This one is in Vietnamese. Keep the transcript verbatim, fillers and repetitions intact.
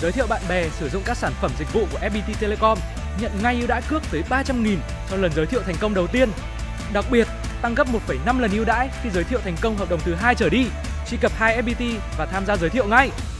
giới thiệu bạn bè sử dụng các sản phẩm dịch vụ của ép pê tê Telecom, nhận ngay ưu đãi cước tới ba trăm nghìn cho lần giới thiệu thành công đầu tiên. Đặc biệt, tăng gấp một phẩy năm lần ưu đãi khi giới thiệu thành công hợp đồng thứ hai trở đi. Truy cập hai ép pê tê và tham gia giới thiệu ngay.